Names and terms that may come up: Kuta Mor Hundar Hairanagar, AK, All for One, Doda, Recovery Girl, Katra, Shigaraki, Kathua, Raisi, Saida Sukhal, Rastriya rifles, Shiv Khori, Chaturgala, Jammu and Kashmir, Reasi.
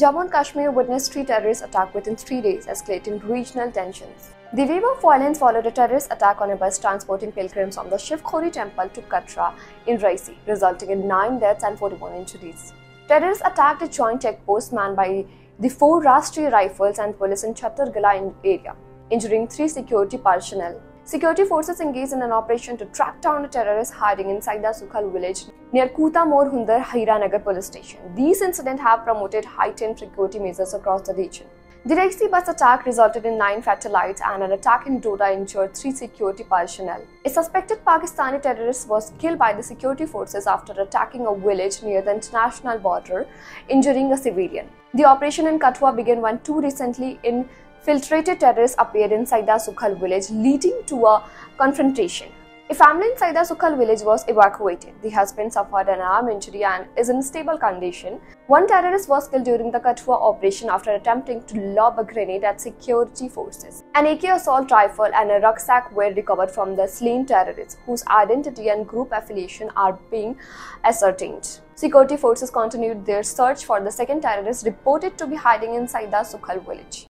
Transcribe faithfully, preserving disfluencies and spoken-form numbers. Jammu and Kashmir witnessed three terrorist attacks within three days, escalating regional tensions. The wave of violence followed a terrorist attack on a bus transporting pilgrims from the Shiv Khori temple to Katra in Raisi, resulting in nine deaths and forty-one injuries. Terrorists attacked a joint checkpost manned by the four Rastriya rifles and police in Chaturgala area, injuring three security personnel. Security forces engaged in an operation to track down a terrorist hiding in Saida Sukhal village near Kuta Mor Hundar Hairanagar police station. These incidents have promoted heightened security measures across the region. The Reasi bus attack resulted in nine fatalities and an attack in Doda injured three security personnel. A suspected Pakistani terrorist was killed by the security forces after attacking a village near the international border, injuring a civilian. The operation in Kathua began when two recently in Infiltrated terrorists appeared in Saida Sukhal village, leading to a confrontation. A family in Saida Sukhal village was evacuated. The husband suffered an arm injury and is in stable condition. One terrorist was killed during the Kathua operation after attempting to lob a grenade at security forces. An A K assault rifle and a rucksack were recovered from the slain terrorists, whose identity and group affiliation are being ascertained. Security forces continued their search for the second terrorist reported to be hiding in Saida Sukhal village.